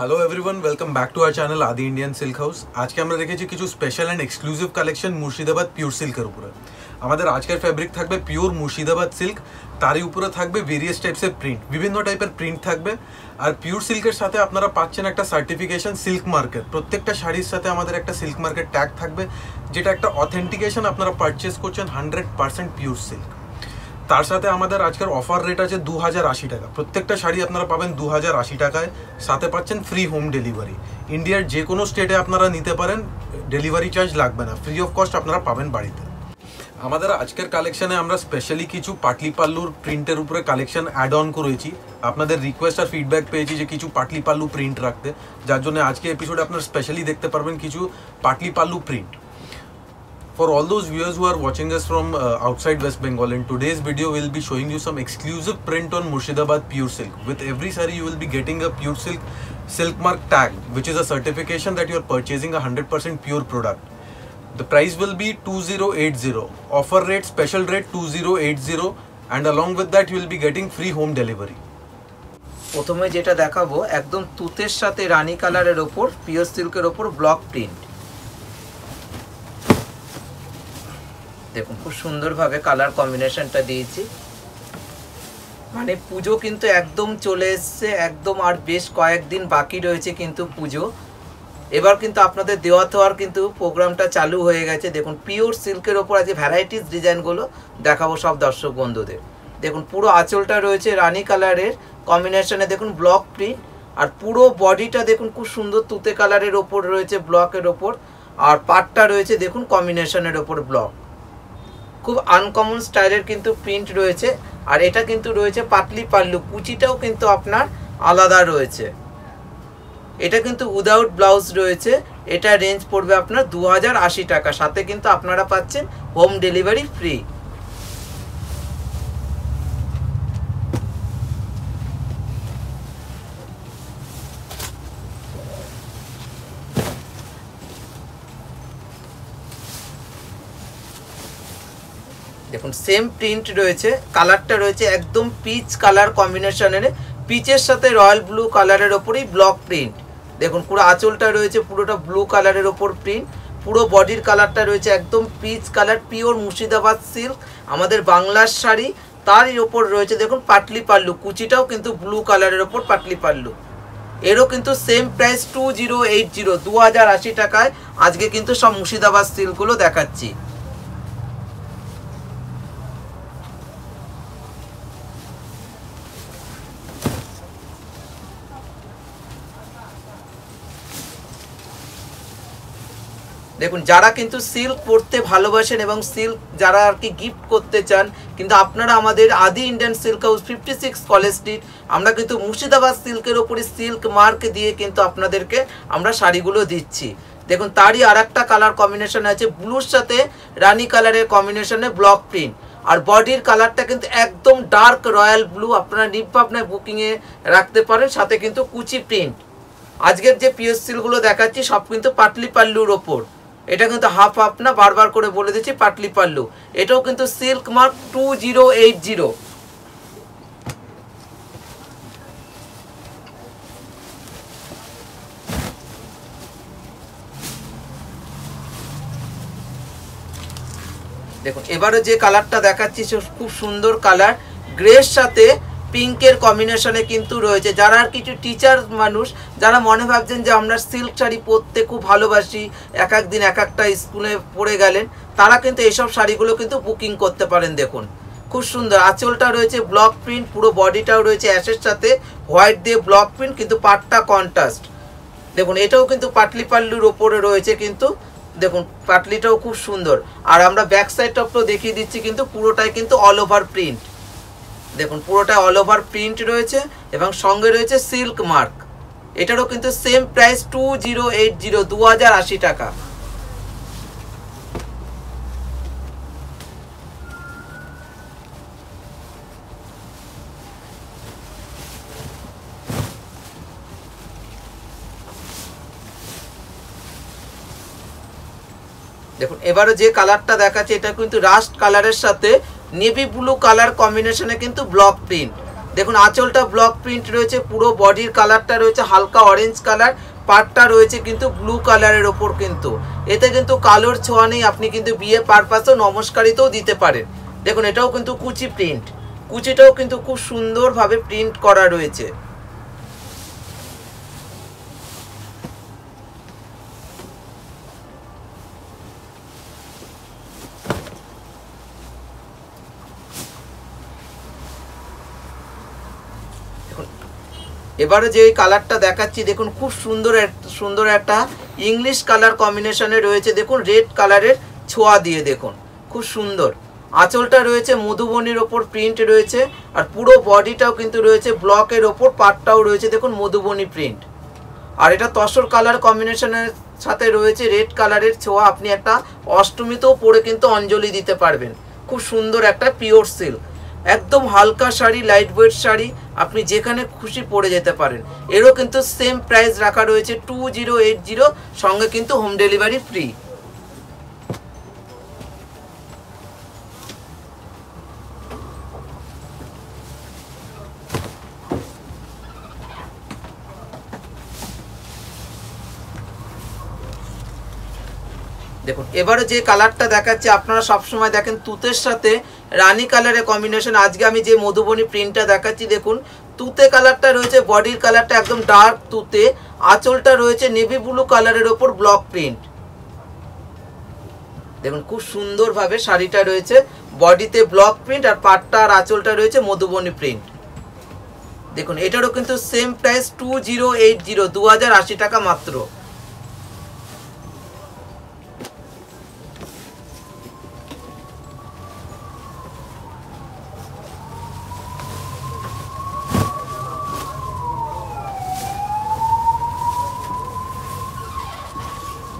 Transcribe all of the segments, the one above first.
Hello everyone, welcome back to our channel Adi Indian silk house. आज के हमें देखे किछु special and exclusive collection Murshidabad pure silk ऊपर। हमारे आज के फैब्रिक थाकबे प्योर मुर्शिदाबाद सिल्क, तारी ऊपर थाकबे वेरियस टाइप्स ऑफ प्रिंट, विभिन्न टाइप के प्रिंट थाकबे और प्योर सिल्कर साथे आपनारा पाच्छेन एक सर्टिफिकेशन सिल्क मार्कर। प्रत्येकटा शाड़ीर साथे आमादेर एक सिल्क मार्कर टैग थाकबे जेटा एक अथेंटिकेशन आपनारा पार्चेस करछेन 100% प्योर सिल्क। तार साथे आमादेर आजकेर अफार रेट आछे 2080 टाका। प्रत्येकटा शाड़ी आपनारा पाबेन 2080 टाकाय, साथे पाच्छेन फ्री होम डेलिवरी। इंडियार जे कोनो स्टेटे आपनारा निते पारेन, डेलिवरी चार्ज लागबे ना, फ्री अफ कस्ट आपनारा पाबेन बाड़ीते। आमादेर आजकेर कालेक्शने आमरा स्पेशली किछु पाटली पाल्लुर प्रिंटेर उपरे कालेक्शन एड अन करेछि। आपनादेर रिक्वेस्ट और फीडबैक पेयेछि जे किछु पाटली पाल्लु प्रिंट राखते, जार जोन्नो आजके एपिसोडे आपनारा स्पेशली देखते पारबेन किछु पाटली पाल्लु print. For all those viewers who are watching us from outside West Bengal, in today's video we'll be showing you some exclusive print on Murshidabad pure silk. With every saree you will be getting a pure silk mark tag, which is a certification that you are purchasing a 100% pure product. The price will be 2080, offer rate, special rate 2080, and along with that you will be getting free home delivery. प्रथमे जेटा देखाबो एकदम तुतेर साथे रानी कालारेर ओपर pure silk एर ओपर block print। देखो खूब सुंदर भावे कलर कम्बिनेशन दिए माने पुजो किन्तु एकदम चले एकदम और बेश कयेक दिन बाकी रही किन्तु पुजो एबार किन्तु आपनादेर देवा थोआर किन्तु प्रोग्रामटा चालू हो गए। देखो प्योर सिल्केर ओपर आज भैराइटीज डिजाइनगुलो देखाबो सब दर्शक बंधुदेर। देखो पुरो आँचलटा रही रानी कलर कम्बिनेशने, देखो ब्लक प्रिंट और पुरो बडिटा देखो खूब सुंदर तुते कलर ओपर रही है ब्लकर ओपर और पार्टा रही है देखो कम्बिनेशनेर ओपर ब्लक खूब आनकमन स्टाइलेर किन्तु प्रिंट रही है और एटा किन्तु रही है पाटली पाल्लू, कुचिटाओ किन्तु आपनार आलादा रही है। एटा किन्तु उदाउट ब्लाउज रही है, एटा रेंज पड़बे आपनार 2080 टाका, साथे किन्तु आपनारा पाच्छेन होम डेलिवरी फ्री। देखो सेम प्रिंट रही है, कलरटा रही है एकदम पीच कलर कम्बिनेशन, पीचर साथे रॉयल ब्लू कलर ओपर ब्लक प्रिंट। देखो पूरा आँचलटा रही है पुरोटा ब्लू कलर ओपर प्रिंट, पुरो बडिर कलरटा रही है एकदम peach colour, pure Murshidabad silk हमारे बांगलार शाड़ी तार ओपर रही है। देखो पाटली पाल्लू, कुचिटाओ किन्तु ब्लू कलर ओपर पाटली पाल्लू, एरो किन्तु सेम प्राइस 2080 2080 टाकाय आज के किन्तु सब मुर्शिदाबाद सिल्कगुलो देखाচ্ছি। देखो जरा क्योंकि सिल्क पड़ते भलोबाशें और सिल्क जरा कि गिफ्ट करते चान क्योंकि अपनारा हमारे Adi Indian silk house 56 college street हमें क्योंकि मुर्शिदाबाद सिल्कर ओपर सिल्क मार्क दिए क्योंकि अपन के शाड़ीगुलो दीची। देखो तारी आरेकटा कलर कम्बिनेशन आज ब्लूर साथे रानी कलर कम्बिनेशन ब्लक प्रिंट और बडिर कलरटा क्योंकि एकदम डार्क रॉयल ब्लू अपना निभावना बुकिंग रखते पर साथे क्योंकि कुची प्रिंट। आजकल जो प्योर सिल्कगुलो देखा सब क्योंकि पाटली पाल्लुर ओपर एटा किन्तु हाफ हाफ ना बार बार करे बोले दिच्छी पाटली पाल्लू, एटाओ किन्तु सिल्क मार्क 2080। देखो एबारे जे कलरटा देखाच्छि खूब सुंदर कलर ग्रेर साथे पिंकर कम्बिनेशने किन्तु रही है। जरा किछु टीचार मानुष जरा मने भाबछेन जे आमरा सिल्क शाड़ी पड़ते खूब भालोबासी एक एक दिन एक एकटा स्कूले पड़े गेलेन तारा किन्तु एसब शाड़ीगुलो किन्तु बुकिंग करते पारेन। देखुन खूब सुंदर आँचलटा रही है ब्लक प्रिंट, पुरो बडिटाओ रही है अ্যাশের साथे হোয়াইট दिए ब्लक प्रिंट किन्तु पाटटा कन्ट्रास्ट। देखुन एटाओ किन्तु पाटली पाल्लुर ओपरे रही है किन्तु देखुन पाटलिटाओ खूब सुंदर और आमरा बैक साइडटा तो देखिए दिচ্ছি किन्तु पुरोटाই किन्तु अल ओभार प्रिंट। देखो पुरोटा अल ओवर प्रिंट रही है और संगे रही है सिल्क मार्क, एटारो किन्तु सेम प्राइस 2080 2080 टाका। देखो एबारे जे कलरटा देखाচ্ছি এটা কিন্তু রাস্ট কালারের সাথে नेवी ब्लू कलर कम्बिनेशने किन्तु ब्लक प्रिंट देखो आँचलटा ब्लक प्रिंट रही है, पुरो बडिर कलर रही है हालका ऑरेंज कलर, पार्टा रही है ब्लू कलर ओपर किन्तु एते किन्तु कलर छोया नहीं, आपनी किन्तु बिये पारपासो नमस्कारितो दीते पारेन। देखो एटाओ किन्तु कुची प्रिंट, कुचिटाओ किन्तु खूब सुंदर भावे प्रिंट करा रही है। एबारे जो कलरटा देखाच्छि देखुन खूब सुंदर एक इंग्लिश कलर कम्बिनेशने रही है, देखो रेड कलर छोया दिए देखो खूब सुंदर। आँचलटा रही है मधुबनीर ओपर प्रिंट रही है और पुरो बडिटाओ किन्तु रही है ब्लकेर ओपर, पार्टटाओ रही है देखो मधुबनी प्रिंट और एटा तसर कलर कम्बिनेशनेर साथे रही है रेड कलर छोया। आपनि एक अष्टमीतेओ परे किन्तु अंजलि दीते पारबेन। खूब सुंदर एक पियोर सिल्क एकदम हल्का शाड़ी लाइट वेट शाड़ी अपनी जेखाने खुशी पड़े जेते पारें। एरो किन्तु सेम प्राइस रखा रही है 2080 संगे किन्तु होम डेलिवरी फ्री। देखो एबारे जे कलरटा देखाच्छि आपनारा सब समय देखें तुतेर साथे रानी कलर कम्बिनेशन। आज के आमी जे मधुबनी प्रिंटा देखाच्छि देखुन तुते कलरटा रही है, बडिर कलरटा एकदम डार्क तुते, आँचलटा रही है नेवी ब्लू कलर ओपर ब्लक प्रिंट। देखुन खूब सुंदर भावे शाड़ीटा रही है, बडिते ब्लक प्रिंट और पाटटा और आँचलटा रही है मधुबनी प्रिंट। देखुन एटारो किन्तु सेम प्राइस 2080 2080 टाका मात्र।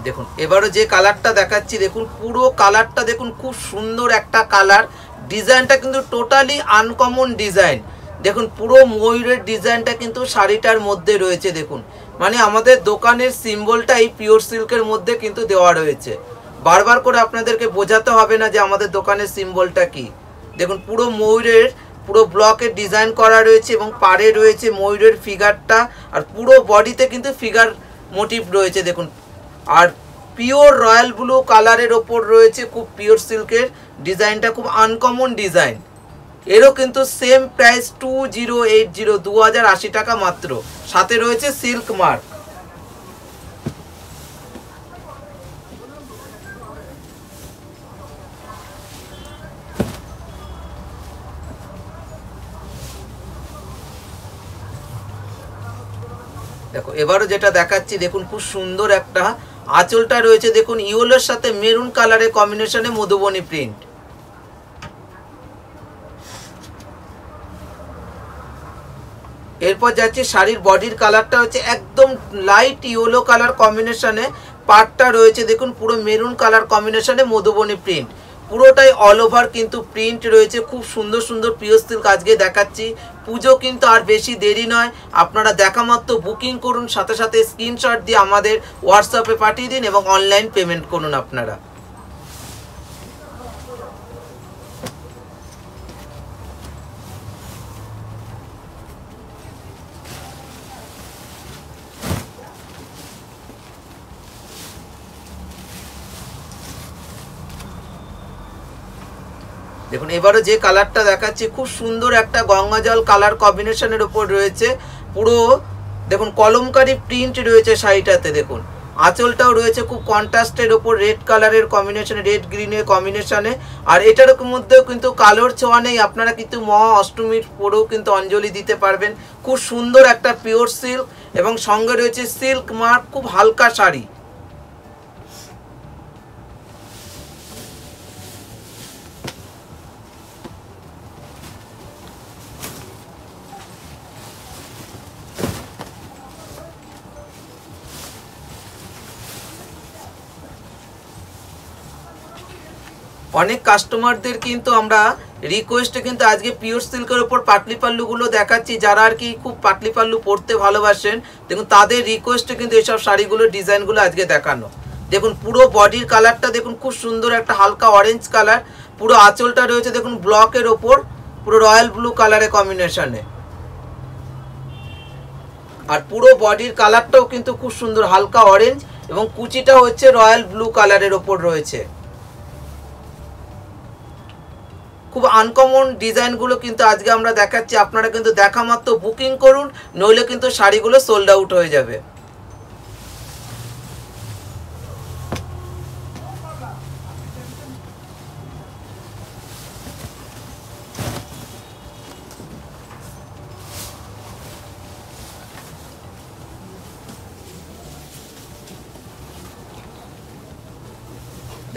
देखो एबारो जे कलरटा देखाच्छि देखो पुरो कलरटा देखो खूब सुंदर एक कलर, डिजाइनटा किन्तु टोटाली आनकमन डिजाइन। देखो पुरो मयूरेर डिजाइनटा किन्तु शाड़ीटार मध्य रही है। देखो माने आमादेर दोकानेर सिम्बलटा एई पियोर सिल्केर मध्य किन्तु देवा रही है। बार बार करे आपनादेरके बोझाते हबे ना जे आमादेर दोकानेर सिम्बलटा कि। देखो पुरो मयूरेर पुरो ब्लकेर डिजाइन करा रही है एबं पारे रही है मयूरेर फिगारटा और पुरो बडिते किन्तु फिगार मोटिफ रही है। देखो और पियोर रॉयल ब्लू कलर ओपर रही है खूब पियोर सिल्कर डिजाइनटा खूब आनकमन डिजाइन। एरो किन्तु सेम प्राइस 2080 2080 टाका मात्र, साथे रही है सिल्क मार्क। देखो एबारो जेटा देखाच्छि देखो खूब सुंदर एक आँचलटा रही है, देखो येलोर साथे मेरुन कलर कम्बिनेशने मधुबनी प्रिंट। एरपर जाच्छि शाड़ीर बडिर कलरटा होच्छे एकदम लाइट येलो कलर कम्बिनेशने, पार्टटा रही है देखो पुरो मेरुन कलर कम्बिनेशने मधुबनी प्रिंट। पुरोटाई अल ओभार किन्तु प्रिंट रही है खूब सुंदर सुंदर पियोर सिल्क। आज के देखाच्छि पुजो किन्तु आर बेशी देरी नय, आपनारा देखा मात्र बुकिंग करुन, साथे साथे स्क्रीनशट दिए आमादेर व्हाट्सएपे पाठिये दिन एबं अनलाइन पेमेंट करुन आपनारा। देखो एबारो जे कलरटा देखाच्छि खूब सुंदर एक गंगा जल कलर कम्बिनेशनेर ओपर रही है पुरो। देखो कलमकारी प्रिंट रही है शाड़ीटाते, देखो आँचलटाओ रही है खूब कन्ट्रास्टेर ओपर रेड कलर कम्बिनेशने रेड ग्रीन कम्बिनेशने और एटार मध्येओ किन्तु कलर छोया नेই। आपनारा किन्तु महा अष्टमीर परेओ किन्तु अंजलि दीते पारबेन। खूब सुंदर एक पियोर सिल्क एबं संगे रही है सिल्क मार्क, खूब हालका शाड़ी। अनेक कस्टमारदेर किन्तु आमरा रिक्वेस्टे किन्तु आज के पियोर सिल्केर ओपर पाटलि पाल्लुगुलो देखाच्छि, जारा आर कि खूब पाटलि पाल्लु पड़ते भालोबासेन। देखुन तादेर रिक्वेस्टे किन्तु एसब शाड़ीगुलोर डिजाइनगुलो आजके देखानो। देखुन पुरो बडिर कलरटा देखुन खूब सुंदर एक हालका ऑरेंज कलर, पुरो आँचलटा रयेछे देखुन ब्लकेर ओपर पुरो रॉयल ब्लू कलर कम्बिनेशने और पुरो बॉडीर कलरटाओ किन्तु खूब सुंदर हल्का ऑरेंज एवं कुचिटा होच्छे रॉयल ब्लू कलर ओपर रयेछे। खूब आनकमन डिजाइनगुलो किन्तु आजके आमरा देखाচ্ছি। आपनारा किन्तु देखा मात्र बुकिंग करुन, नइले किन्तु शाड़ीगुलो सोल्ड आउट हये जाबे।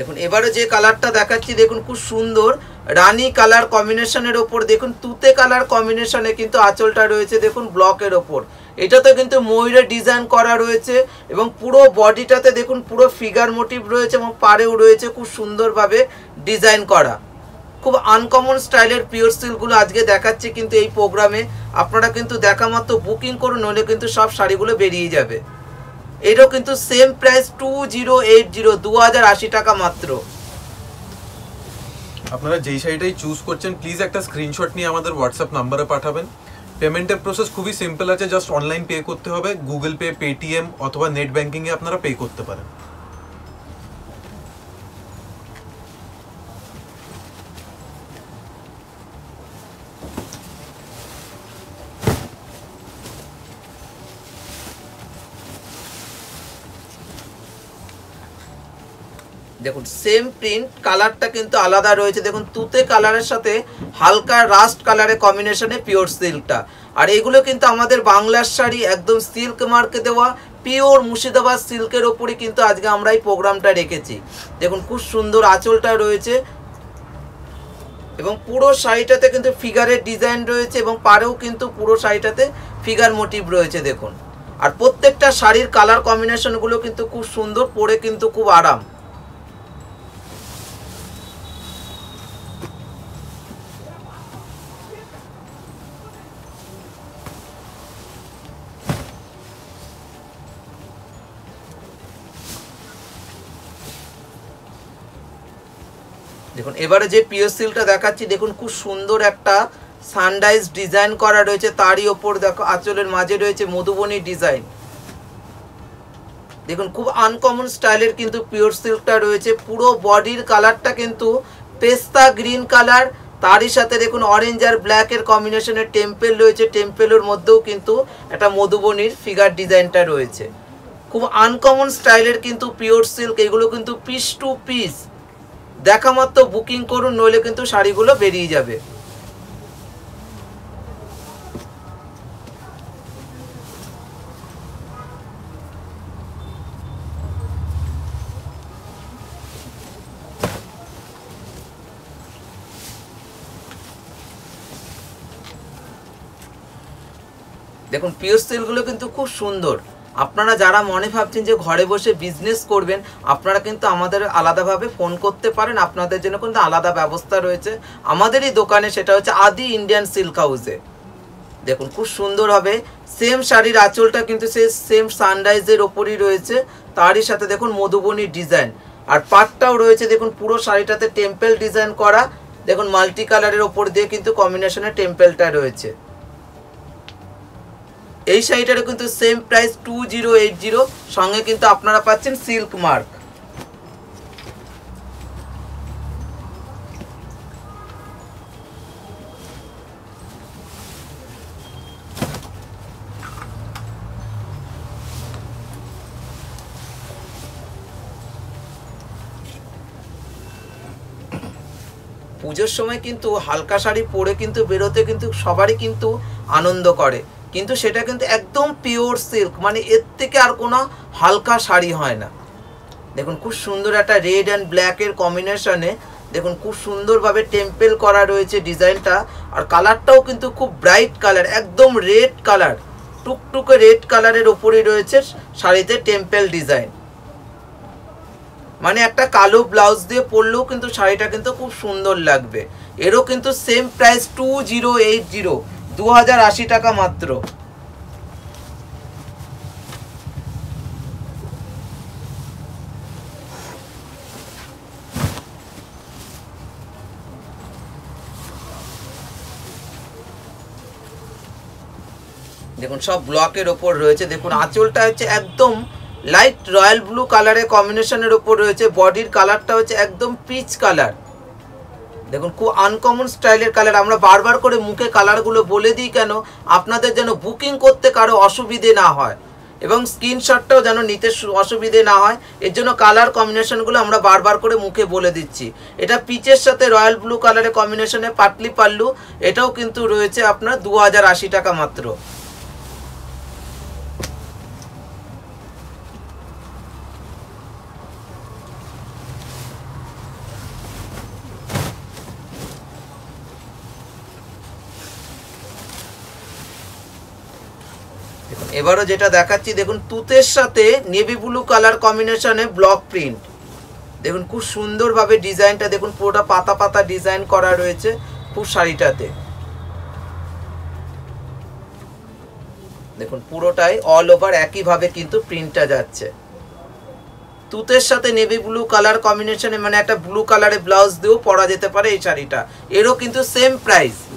देखুন এবারে যে কালারটা দেখাচ্ছি দেখুন খুব সুন্দর রানী কালার কম্বিনেশনের উপর দেখুন তুতে কালার কম্বিনেশনে কিন্তু আঁচলটা রয়েছে দেখুন ব্লকের উপর। এটাতে কিন্তু ময়ূরের ডিজাইন করা রয়েছে এবং পুরো বডিটাতে দেখুন পুরো ফিগার মোটিভ রয়েছে এবং পাড়েও রয়েছে খুব সুন্দরভাবে ডিজাইন করা। খুব আনকমন স্টাইলের পিওর সিল্কগুলো আজকে দেখাচ্ছি কিন্তু এই প্রোগ্রামে। আপনারা কিন্তু দেখা মাত্র বুকিং করুন, নইলে কিন্তু সব শাড়িগুলো বেরিয়ে যাবে। एरो किन्तु सेम प्राइस 2080 2080 टाका मात्र। आपनारा जेई शाड़ीटाई चूज करछेन प्लिज एक स्क्रीनशट निये आमादेर व्हाट्सएप नम्बरे पाठाबेन। पेमेंटेर प्रोसेस खुबी सिम्पल आछे, जस्ट अनलाइन पे करते होबे, गूगल पे, पेटीएम अथवा नेट बैंकिंग ए आपनारा पे करते पारेन। देखो सेम प्रिंट कलरटा किन्तु आलादा रयेछे देखुन तुते कलरेर साथे हल्का रास्ट कलरे कम्बिनेशने पियोर सिल्कटा। और एगुलो किन्तु आमादेर बांगलार शाड़ी एकदम सिल्क मार्के देवा पियोर मुर्शिदाबाद सिल्केर ओपरई किन्तु आजके आमरा एई प्रोग्रामटा रेखेछि। देखुन खूब सुंदर आँचलटा रयेछे एबं पुरो शाड़ीटाते किन्तु फिगारेर डिजाइन रयेछे एबं पारेओ किन्तु पुरो शाड़ीटाते फिगार मोटिव रयेछे देखुन। और प्रत्येकटा शाड़ीर कलर कम्बिनेशनगुलो किन्तु खूब सुंदर, परे किन्तु खूब आराम। দেখুন এবারে যে পিওর সিলটা দেখাচ্ছি দেখুন খুব সুন্দর একটা সানরাইজ ডিজাইন করা রয়েছে, তারই উপর দেখো আঁচলের মাঝে রয়েছে মধুবনী ডিজাইন। দেখুন খুব আনকমন স্টাইলের কিন্তু পিওর সিলটা রয়েছে। পুরো বডির কালারটা কিন্তু পেস্তা গ্রিন কালার, তারই সাথে দেখুন অরেঞ্জ আর ব্ল্যাকের কম্বিনেশনে টেম্পেল রয়েছে। টেম্পেলের মধ্যেও কিন্তু একটা মধুবনীর ফিগার ডিজাইনটা রয়েছে। খুব আনকমন স্টাইলের কিন্তু পিওর সিল্ক, এগুলো কিন্তু পিস টু পিস। देखा मात्र बुकिंग करुन, नइले किन्तु शाड़ीगुलो बेरिये जाबे। देखुन पियोर सिल्कगुलो किन्तु खूब सुंदर। আপনারা যারা মনে ভাবছেন যে ঘরে বসে বিজনেস করবেন, আপনারা কিন্তু আমাদের আলাদাভাবে ফোন করতে পারেন। আপনাদের জন্য কিন্তু আলাদা ব্যবস্থা রয়েছে আমাদেরই দোকানে, সেটা হচ্ছে আদি ইন্ডিয়ান সিল্ক হাউসে। দেখুন খুব সুন্দর হবে। সেম শাড়ির আঁচলটা কিন্তু সেই সেম সানরাইজের ওপরই রয়েছে, তারই সাথে দেখুন মধুবনী ডিজাইন। আর পাটটাও রয়েছে দেখুন পুরো শাড়িটাতে টেম্পেল ডিজাইন করা। দেখুন মাল্টি কালারের ওপর দিয়ে কিন্তু কম্বিনেশনে টেম্পেলটা রয়েছে। এই শাড়িটারও কিন্তু সেম প্রাইস 2080 সঙ্গে কিন্তু আপনারা পাচ্ছেন সিল্ক মার্ক। পূজোর সময় কিন্তু হালকা শাড়ি পরে কিন্তু বেরোতে কিন্তু সবারই কিন্তু আনন্দ করে, কিন্তু সেটা কিন্তু একদম পিওর সিল্ক, মানে এর থেকে আর কোনো হালকা শাড়ি হয় না। দেখুন খুব সুন্দর একটা রেড অ্যান্ড ব্ল্যাকের কম্বিনেশনে দেখুন খুব সুন্দরভাবে টেম্পেল করা রয়েছে ডিজাইনটা। আর কালারটাও কিন্তু খুব ব্রাইট কালার, একদম রেড কালার, টুকটুকে রেড কালারের ওপরে রয়েছে শাড়িতে টেম্পেল ডিজাইন। মানে একটা কালো ব্লাউজ দিয়ে পরলেও কিন্তু শাড়িটা কিন্তু খুব সুন্দর লাগবে। এরও কিন্তু সেম প্রাইস 2080 2080 টাকা মাত্র। देखो सब ब्लॉकेर ओपर रयेछे देखो आँचलटा होच्छे एकदम लाइट रॉयल ब्लू कलर कम्बिनेशनेर ओपर रयेछे बडिर कलरटा होच्छे एकदम पीच कलर देखो खूब आनकमन स्टाइलेर कलर आमरा बार बार करे मुखे कलरगुलो बोले दिई केन आपनादेर जेन बुकिंग करते कारो असुविधा ना हय एबं स्क्रीनशॉटटाओ जेन निते असुविधा ना हय एर जोन्नो कलर कम्बिनेशनगुलो आमरा बार बार करे मुखे बोले दिच्छि। एटा पीचेर साथे रॉयल ब्लू कलर कम्बिनेशने पाटलि पाल्लू एटाओ किन्तु रयेछे आपनार 2080 टाका मात्र। एबारो जेटा देखाच्छि देखुन तुतेर साथे नेवी ब्लू कलर कम्बिनेशने ब्लक प्रिंट देखुन खूब सुंदर भावे डिजाइनटा देखुन पुरोटा पाता पाता डिजाइन करा रयेछे खूब शाड़ीटाते देखुन पुरोटाई अल ओभार एकई भावे किन्तु प्रिंटटा जाच्छे। तुतेर साथे नेवी ब्लू कलर कम्बिनेशने माने एकटा ब्लू कलरे ब्लाउज दिएओ परा जेते पारे एई शाड़ीटा एरो किन्तु सेम प्राइस।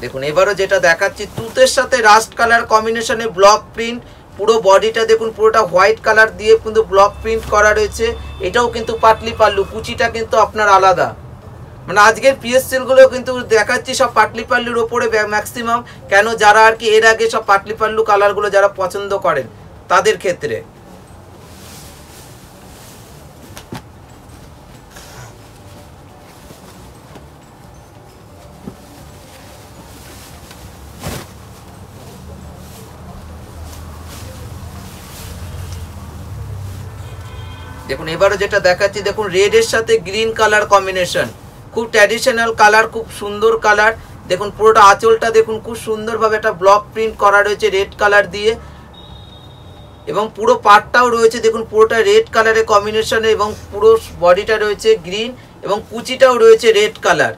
देखो एबारो जेटा देखाच्छि तुतेर साथे रास्ट कलर कम्बिनेशने ब्लॉक प्रिंट पुरो बडिटा देखो पुरोटा व्हाइट कलर दिए किन्तु ब्लॉक प्रिंट करा रयेछे एटाओ किन्तु पाटलि पाल्लू कुचिटा किन्तु आपनार आलादा माने आजकेर पीएस सेलगुलो किन्तु देखाच्छि सब पाटलि पाल्लुर ओपरे मैक्सिमाम केन जारा आर कि एर आगे सब पाटलि पाल्लू कलरगुलो जारा पछंद करेन तादेर क्षेत्रे देखो एबारो जेटा देखाच्छि देखो रेडर साथे ग्रीन कलर कम्बिनेशन खूब ट्रेडिशनल कलर खूब सुंदर कलर देखो पुरोटा आँचलटा देखो खूब सुंदर भावे एक ब्लॉक प्रिंट करा रयेछे रेड कलर दिए एवं पुरो पार्टटाओ रयेछे देखो पुरोटा रेड कलर कम्बिनेशन एवं पुरो बडिटा रयेछे ग्रीन एवं कुचिटाओ रयेछे रेड कलर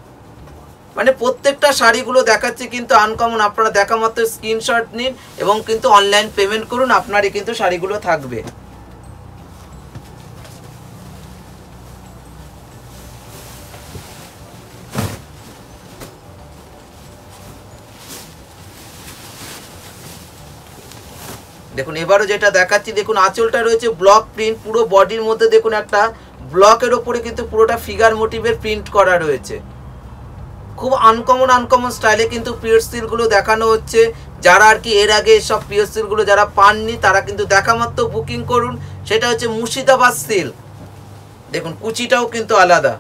माने प्रत्येकटा शाड़ीगुलो देखाच्छि किन्तु आनकमन आपनारा देखा मात्र स्क्रीनशॉट निन एवं किन्तु अनलाइन पेमेंट करुन आपनारই किन्तु शाड़ीगुलो थाकबे। देखो एबारो जेटा देखाच्छि देखो आँचलटा रयेछे ब्लक प्रिंट पुरो बडिर मध्य देखो एकटा ब्लकेर ओपरे किन्तु पुरोटा फिगार मोटिवेर प्रिंट करा रयेछे खूब आनकमन आनकमन स्टाइले किन्तु पियर सिलगुलो देखानो हच्छे जारा आर कि एर आगे सब पियर सिलगुलो जारा पाननि तारा किन्तु देखामात्र बुकिंग करुन सेटा हच्छे मुर्शिदाबाद सिल्क देखो कुचिटाओ किन्तु आलादा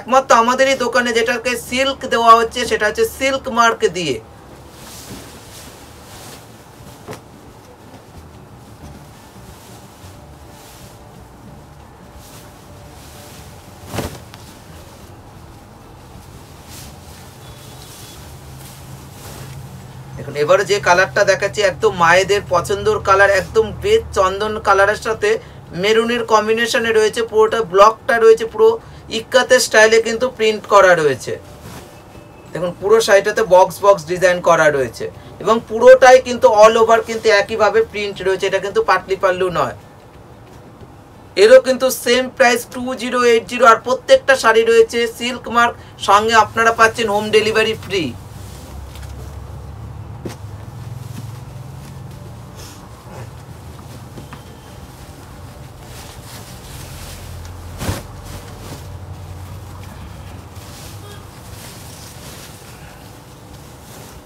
एकमात्र आमादेरই दोकाने जेटाके सिल्क देওয়া হচ্ছে সেটা হচ্ছে সিল্ক মার্ক দিয়ে। देखो एबारे जे कलरटा देखाচ্ছি एकदम मायेদের পছন্দের कलर एकदम বেজ চন্দন কালারের সাথে মেরুনের কম্বিনেশনে রয়েছে পুরোটা ব্লকটা রয়েছে পুরো ইক্কাতে স্টাইলে কিন্তু প্রিন্ট করা রয়েছে দেখুন পুরো শাড়িটাতে বক্স বক্স ডিজাইন করা রয়েছে এবং পুরোটাই কিন্তু অল ওভার কিন্তু একই ভাবে প্রিন্ট রয়েছে এটা কিন্তু পাটলি পাল্লু নয় এরও কিন্তু সেম প্রাইস 2080 আর প্রত্যেকটা শাড়ি রয়েছে সিল্ক মার্ক সঙ্গে আপনারা পাচ্ছেন হোম ডেলিভারি ফ্রি।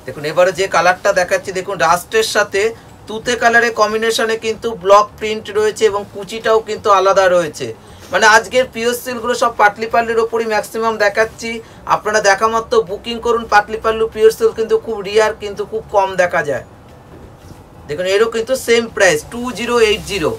देखो एबारे जे कलरटा देखाচ্ছি देखो रास्टर साथे तुते कलर कम्बिनेशने किन्तु ब्लक प्रिंट रयेछे एवं कुचिटाओ किन्तु आलादा रयेछे माने आजकेर पिओर सिल्कगुलो सब पाटलि पाल्लुर ओपरই मैक्सिमाम देखाচ্ছি आपनारा देखा मात्र बुकिंग करुन। पाटलि पाल्लु पिओर सिल्क किन्तु खूब रेयर किन्तु खूब कम देखा जाय देखो एरो किन्तु सेम प्राइस 2080।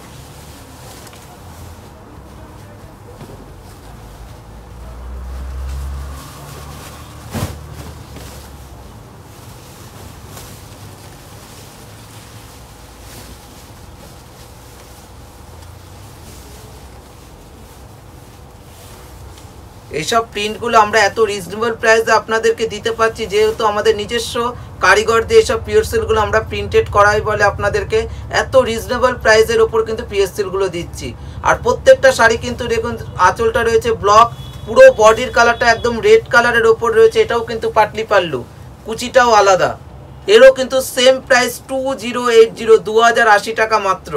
এইসব প্রিন্টগুলো আমরা এত রিজনেবল প্রাইসে আপনাদেরকে দিতে পারছি যেহেতু আমাদের নিজস্ব কারিগর দিয়ে এইসব পিওর সিলগুলো আমরা প্রিন্টেড করাই বলে আপনাদেরকে এত রিজনেবল প্রাইসের ওপর কিন্তু পিওর সিলগুলো দিচ্ছি। আর প্রত্যেকটা শাড়ি কিন্তু দেখুন আঁচলটা রয়েছে ব্লক, পুরো বডির কালারটা একদম রেড কালারের ওপর রয়েছে, এটাও কিন্তু পাটলি পাল্লু, কুচিটাও আলাদা। এরও কিন্তু সেম প্রাইস 2080 2080 টাকা মাত্র।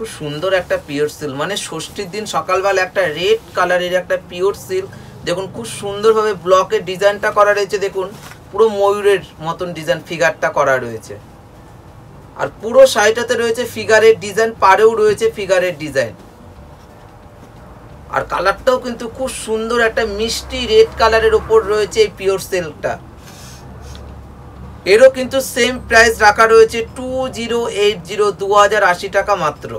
খুব সুন্দর একটা পিওর সিল্ক, মানে ষষ্ঠীর দিন সকালবেলা একটা রেড কালারের একটা পিওর সিল্ক, দেখুন খুব সুন্দরভাবে ব্লকের ডিজাইনটা করা রয়েছে, দেখুন পুরো ময়ূরের মতন ডিজাইন ফিগারটা করা রয়েছে। আর পুরো শাড়িটাতে রয়েছে ফিগারের ডিজাইন, পাড়েও রয়েছে ফিগারের ডিজাইন। আর কালারটাও কিন্তু খুব সুন্দর একটা মিষ্টি রেড কালারের ওপর রয়েছে এই পিওর সিল্কটা। এরও কিন্তু সেম প্রাইস রাখা রয়েছে 2080 2080 টাকা মাত্র।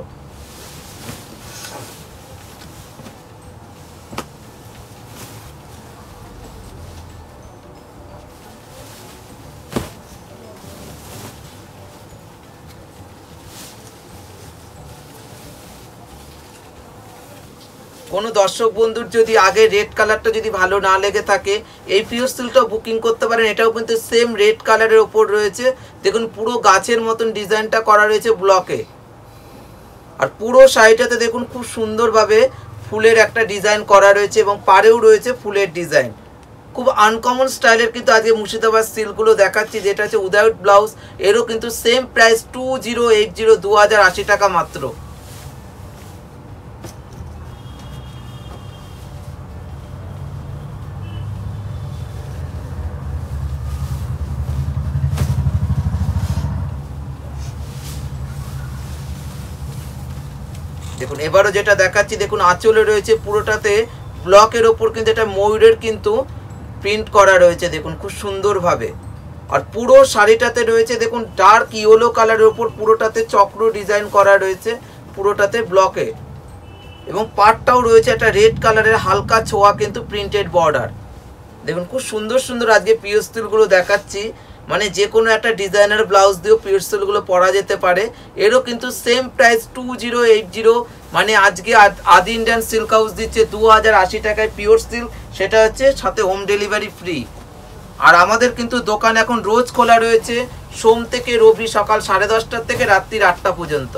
কোনো দর্শক বন্ধুর যদি আগে রেড কালারটা যদি ভালো না লেগে থাকে এই পিওর সিলটাও বুকিং করতে পারেন, এটাও কিন্তু সেম রেড কালারের ওপর রয়েছে, দেখুন পুরো গাছের মতন ডিজাইনটা করা রয়েছে ব্লকে। আর পুরো শাড়িটাতে দেখুন খুব সুন্দরভাবে ফুলের একটা ডিজাইন করা রয়েছে এবং পাড়েও রয়েছে ফুলের ডিজাইন। খুব আনকমন স্টাইলের কিন্তু আজকে মুর্শিদাবাদ সিলগুলো দেখাচ্ছি, যেটা হচ্ছে উইদাউট ব্লাউজ। এরও কিন্তু সেম প্রাইস 2080 2080 টাকা মাত্র। দেখুন এবারও যেটা দেখাচ্ছি, দেখুন আঁচলে রয়েছে পুরোটাতে ব্লকের ওপর কিন্তু এটা ময়ূরের কিন্তু প্রিন্ট করা রয়েছে, দেখুন খুব সুন্দরভাবে। আর পুরো শাড়িটাতে রয়েছে দেখুন ডার্ক ইয়েলো কালারের ওপর পুরোটাতে চক্র ডিজাইন করা রয়েছে পুরোটাতে ব্লকে, এবং পাড়টাও রয়েছে একটা রেড কালারের হালকা ছোঁয়া কিন্তু প্রিন্টেড বর্ডার। দেখুন খুব সুন্দর সুন্দর আজকে পিওর সিলগুলো দেখাচ্ছি, মানে যে কোনো একটা ডিজাইনার ব্লাউজ দিয়েও পিওর সিলগুলো পরা যেতে পারে। এরও কিন্তু সেম প্রাইস 2080, মানে আজকে আদি ইন্ডিয়ান সিল্ক হাউস দিচ্ছে 2080 টাকায় পিওর সিল্ক, সেটা হচ্ছে সাথে হোম ডেলিভারি ফ্রি। আর আমাদের কিন্তু দোকান এখন রোজ খোলা রয়েছে সোম থেকে রবি, সকাল 10:30 থেকে রাত্রির 8টা পর্যন্ত।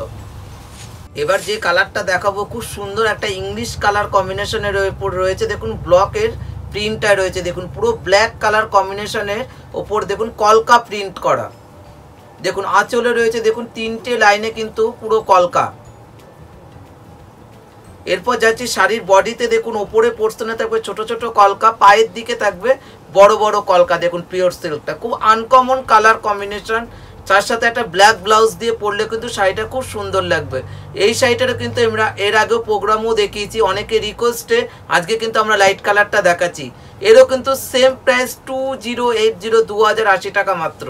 এবার যে কালারটা দেখাবো খুব সুন্দর একটা ইংলিশ কালার কম্বিনেশনের ওপর রয়েছে, দেখুন ব্লকের প্রিন্টটা রয়েছে, দেখুন পুরো ব্ল্যাক কালার কম্বিনেশনের ওপর দেখুন কলকা প্রিন্ট করা, দেখুন আঁচলে রয়েছে দেখুন তিনটে লাইনে কিন্তু পুরো কলকা। এরপর যাচ্ছি শাড়ির বডিতে, দেখুন ওপরে পোর্শনে থাকবে ছোট ছোট কলকা, পায়ের দিকে থাকবে বড় বড় কলকা, দেখুন পিওর সিল্কটা খুব আনকমন কালার কম্বিনেশন। তার সাথে একটা ব্ল্যাক ব্লাউজ দিয়ে পরলে কিন্তু শাড়িটা খুব সুন্দর লাগবে। এই শাড়িটারও কিন্তু আমরা এর আগেও প্রোগ্রামও দেখিয়েছি, অনেকে রিকোয়েস্টে আজকে কিন্তু আমরা লাইট কালারটা দেখাচ্ছি। এরও কিন্তু সেম প্রাইস 2080 2080 টাকা মাত্র।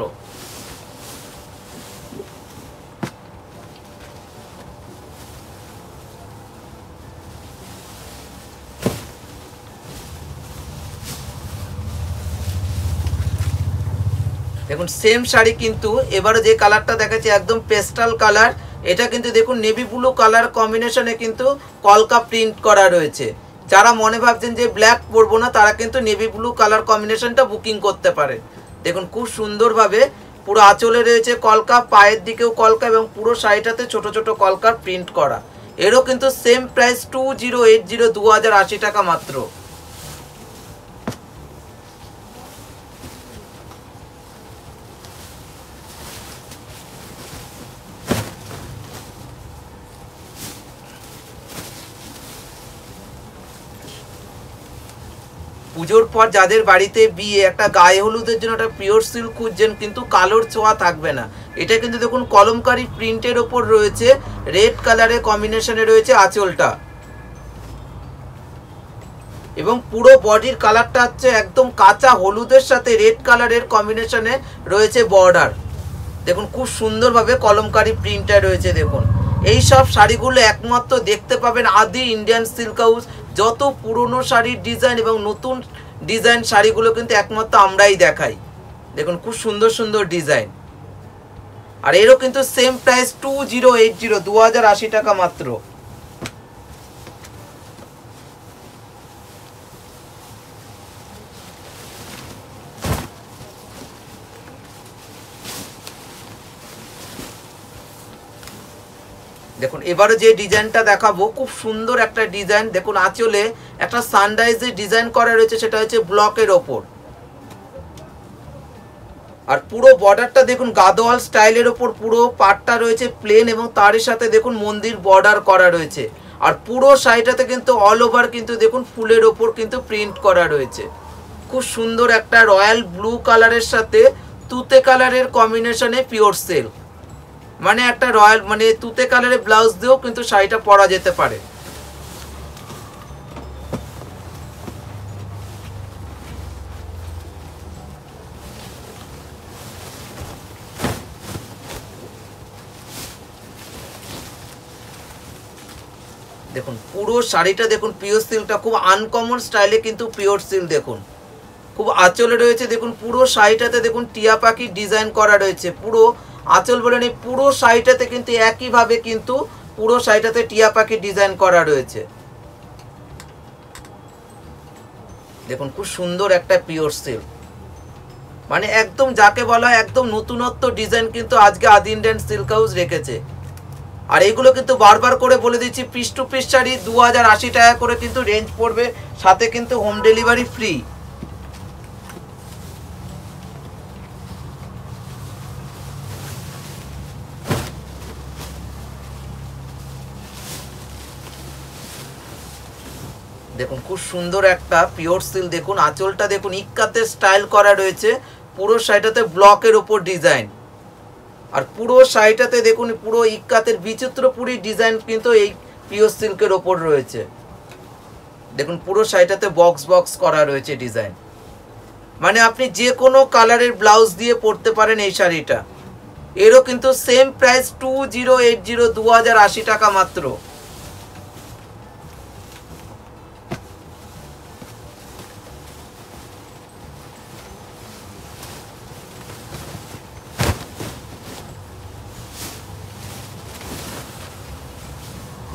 দেখুন সেম শাড়ি কিন্তু এবারে যে কালারটা দেখাচ্ছি একদম পেস্টাল কালার, এটা কিন্তু দেখুন নেভি ব্লু কালার কম্বিনেশনে কিন্তু কলকা প্রিন্ট করা রয়েছে। যারা মনে ভাবছেন যে ব্ল্যাক পরবো না, তারা কিন্তু নেভি ব্লু কালার কম্বিনেশনটা বুকিং করতে পারে। দেখুন খুব সুন্দরভাবে পুরো আঁচলে রয়েছে কলকা, পায়ের দিকেও কলকা, এবং পুরো শাড়িটাতে ছোট ছোট কলকার প্রিন্ট করা। এরও কিন্তু সেম প্রাইস 2080 2080 টাকা মাত্র। পুজোর পর যাদের বাড়িতে বিয়ে, একটা গায়ে হলুদের জন্য একটা পিওর সিল্ক খুঁজছেন কিন্তু কালোর ছোঁয়া থাকবে না, এটা কিন্তু দেখুন কলমকারি প্রিন্টের ওপর রয়েছে, রেড কালারে কম্বিনেশনে রয়েছে আঁচলটা, এবং পুরো বডির কালারটা হচ্ছে একদম কাঁচা হলুদের সাথে রেড কালারের কম্বিনেশনে রয়েছে বর্ডার। দেখুন খুব সুন্দরভাবে কলমকারি প্রিন্টটা রয়েছে, দেখুন এই সব শাড়িগুলো একমাত্র দেখতে পাবেন আদি ইন্ডিয়ান সিল্ক হাউস। যত পুরনো শাড়ির ডিজাইন এবং নতুন ডিজাইন শাড়িগুলো কিন্তু একমাত্র আমরাই দেখাই। দেখুন খুব সুন্দর সুন্দর ডিজাইন। আর এরও কিন্তু সেম প্রাইস 2080 2080 টাকা মাত্র। দেখুন এবারে যে ডিজাইনটা দেখাবো খুব সুন্দর একটা ডিজাইন। দেখুন আঁচলে একটা সানরাইজের ডিজাইন করা রয়েছে, সেটা হচ্ছে ব্লকের ওপর। আর পুরো বর্ডারটা দেখুন গাদোয়াল স্টাইলের ওপর পুরো পাটটা রয়েছে প্লেন, এবং তার সাথে দেখুন মন্দির বর্ডার করা রয়েছে। আর পুরো শাড়িটাতে কিন্তু অল ওভার কিন্তু দেখুন ফুলের ওপর কিন্তু প্রিন্ট করা রয়েছে। খুব সুন্দর একটা রয়্যাল ব্লু কালারের সাথে তুতে কালারের কম্বিনেশনে পিওর সিল্ক, মানে একটা রয়্যাল মানে তুতে কালারের ব্লাউজ দিয়েও কিন্তু শাড়িটা পরা যেতে পারে। দেখুন পুরো শাড়িটা দেখুন পিওর সিল্কটা খুব আনকমন স্টাইলে কিন্তু পিওর সিল্ক। দেখুন খুব আঁচলে রয়েছে, দেখুন পুরো শাড়িটাতে দেখুন টিয়া পাখি ডিজাইন করা রয়েছে। পুরো আঁচল বলে নেই, পুরো শাড়িটাতে কিন্তু একইভাবে কিন্তু পুরো শাড়িটাতে টিয়া পাখি ডিজাইন করা রয়েছে। দেখুন খুব সুন্দর একটা পিওর সিল্ক, মানে একদম যাকে বলা হয় একদম নতুনত্ব ডিজাইন কিন্তু আজকে আদি ইন্ডিয়ান সিল্ক হাউস রেখেছে। আর এইগুলো কিন্তু বারবার করে বলে দিচ্ছি পিস টু পিস শাড়ি 2080 টাকা করে কিন্তু রেঞ্জ পড়বে, সাথে কিন্তু হোম ডেলিভারি ফ্রি। দেখুন খুব সুন্দর একটা পিওর সিল্ক। দেখুন আঁচলটা দেখুন ইক্কাতে স্টাইল করা রয়েছে, পুরো শাড়িটাতে ব্লকের ওপর ডিজাইন। আর পুরো শাড়িটাতে দেখুন পুরো ইক্কাতের বিচিত্রপুরী ডিজাইন কিন্তু এই পিওর সিল্কের ওপর রয়েছে। দেখুন পুরো শাড়িটাতে বক্স বক্স করা রয়েছে ডিজাইন, মানে আপনি যে কোনো কালারের ব্লাউজ দিয়ে পরতে পারেন এই শাড়িটা। এরও কিন্তু সেম প্রাইস 2080 2080 টাকা মাত্র।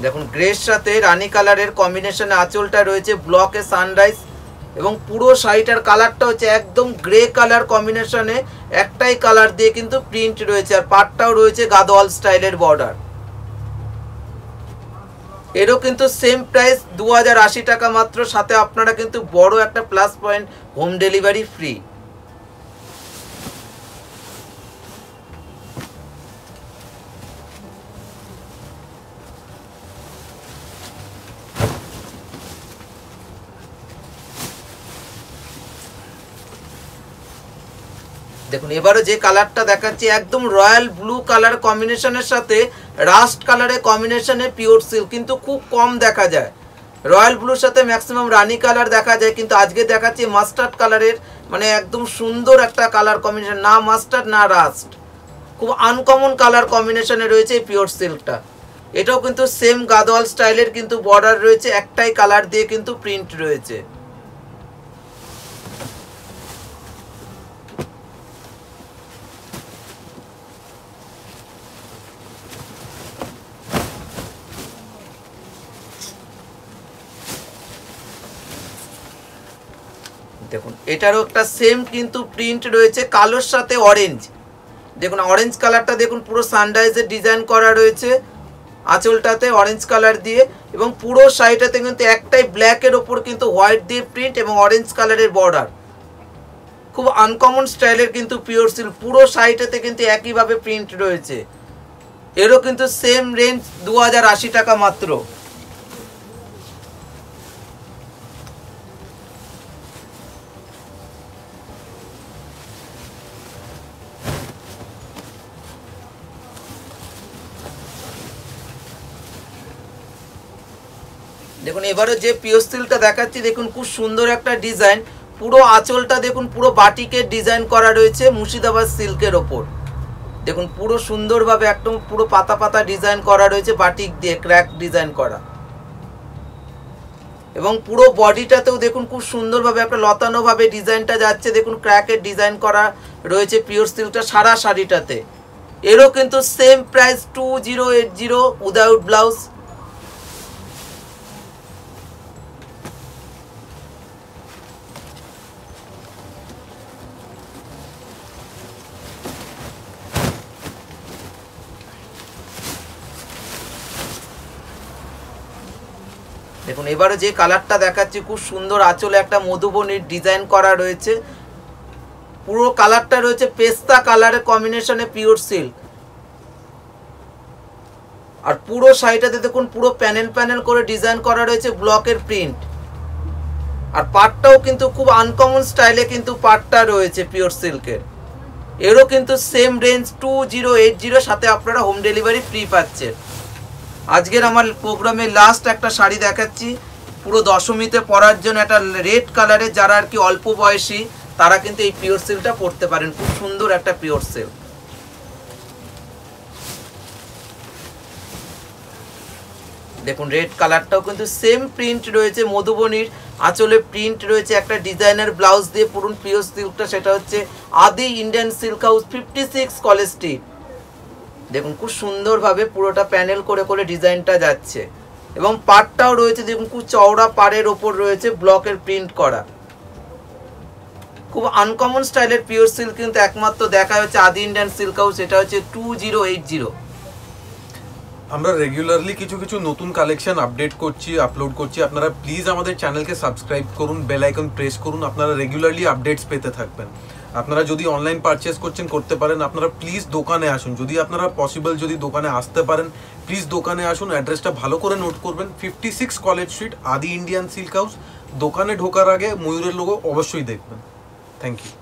দেখুন গ্রের সাথে রানী কালারের কম্বিনেশনে আঁচলটা রয়েছে ব্লকে সানরাইজ, এবং পুরো শাড়িটার কালারটা হচ্ছে একদম গ্রে কালার কম্বিনেশনে একটাই কালার দিয়ে কিন্তু প্রিন্ট রয়েছে। আর পাটটাও রয়েছে গাদোয়াল স্টাইলের বর্ডার। এরও কিন্তু সেম প্রাইস 2080 টাকা মাত্র, সাথে আপনারা কিন্তু বড় একটা plus point home delivery free. দেখুন এবারে যে কালারটা দেখাচ্ছি একদম রয়্যাল ব্লু কালার কম্বিনেশনের সাথে রাস্ট কালারের কম্বিনেশনে পিওর সিল্ক, কিন্তু খুব কম দেখা যায়। রয়্যাল ব্লুর সাথে ম্যাক্সিমাম রানী কালার দেখা যায়, কিন্তু আজকে দেখাচ্ছি মাস্টার্ড কালারের, মানে একদম সুন্দর একটা কালার কম্বিনেশন, না মাস্টার্ড না রাস্ট, খুব আনকমন কালার কম্বিনেশনে রয়েছে এই পিওর সিল্কটা। এটাও কিন্তু সেম গাদোয়াল স্টাইলের কিন্তু বর্ডার রয়েছে, একটাই কালার দিয়ে কিন্তু প্রিন্ট রয়েছে। দেখুন এটারও একটা সেম কিন্তু প্রিন্ট রয়েছে কালোর সাথে অরেঞ্জ। দেখুন অরেঞ্জ কালারটা দেখুন পুরো সানরাইজের ডিজাইন করা রয়েছে আঁচলটাতে অরেঞ্জ কালার দিয়ে, এবং পুরো শাড়িটাতে কিন্তু একটাই ব্ল্যাকের ওপর কিন্তু হোয়াইট দিয়ে প্রিন্ট এবং অরেঞ্জ কালারের বর্ডার। খুব আনকমন স্টাইলের কিন্তু পিওর সিল্ক, পুরো শাড়িটাতে কিন্তু একইভাবে প্রিন্ট রয়েছে। এরও কিন্তু সেম রেঞ্জ 2080 টাকা মাত্র। দেখুন এবারে যে পিওর সিল্কটা দেখাচ্ছি দেখুন খুব সুন্দর একটা ডিজাইন। পুরো আঁচলটা দেখুন পুরো বাটিকের ডিজাইন করা রয়েছে মুর্শিদাবাদ সিল্কের ওপর। देखुन पुरो सुंदर भावे एकदम पुरो पाता पाता डिजाइन करा रही है बाटिक दिए क्रैक डिजाइन करा एवं पुरो बॉडीटातेও देखुन खूब सुंदर भावे आपनारा लतानो भावे डिजाइनटा जाच्छे देखुन क्रैकेर डिजाइन करा रयेछे प्योर सिल्कटा सारा शाड़ीटाते एरो किन्तु सेम प्राइस 2080 उदाउट ब्लाउज देखुन एबारे जे कलरटा देखाच्छि खूब सुंदर आँचले एक मधुबनी डिजाइन करा रयेछे पुरो कलरटा रयेछे पेस्ता कलर कम्बिनेशने प्योर सिल्क और पुरो शाड़ीटाते देखुन पुरो पैनेल पैनेल करे डिजाइन करा रयेछे ब्लकेर प्रिंट और पार्टटाओ किन्तु खूब आनकमन स्टाइले किन्तु पार्टटा रयेछे प्योर सिल्केर एरो किन्तु सेम रेंज 2080 साथे आपनारा होम डेलिवरी फ्री पाच्छेन। आजकेर आमार प्रोग्रामे लास्ट एक शाड़ी देखाच्छि पुरो दशमीते परार जोन्नो एक रेड कालारे जारा आर कि अल्प बयसी तारा किन्तु एई प्योर सिल्कटा पड़ते पारेन खूब सुंदर एक प्योर सिल्क देखुन रेड कालारटाओ किन्तु सेम प्रिंट रयेछे मधुबनीर आँचले प्रिंट रयेछे एक डिजाइनर ब्लाउज दिए पुरो प्योर सिल्कटा सेटा हच्छे आदि Indian silk house 56 college street देखुन खूब सुंदर भावे पुरोटा पैनल करे करे डिजाइनटा जाच्छे एवं पार्टटाओ रयेछे देखुन खूब चौड़ा पारेर ओपर रयेछे ब्लकेर प्रिंट करा खूब आनकमन स्टाइलेर प्योर सिल्क किन्तु एकमात्र देखा जाच्छे आदि इंडियन सिल्क हाउस सेटा हच्छे 2080। আমরা রেগুলারলি কিছু কিছু নতুন কালেকশন আপডেট করছি আপলোড করছি আপনারা প্লিজ আমাদের চ্যানেলকে সাবস্ক্রাইব করুন বেল আইকন প্রেস করুন আপনারা রেগুলারলি আপডেটস পেতে থাকবেন। আপনারা যদি অনলাইন পারচেজ করছেন করতে পারেন আপনারা প্লিজ দোকানে আসুন যদি আপনারা পসিবল যদি দোকানে আসতে পারেন প্লিজ দোকানে আসুন অ্যাড্রেসটা ভালো করে নোট করবেন 56 কলেজ স্ট্রিট আদি ইন্ডিয়ান সিল্ক হাউস দোকানে ঢোকার আগে ময়ূরের লোগো অবশ্যই দেখবেন। Thank you.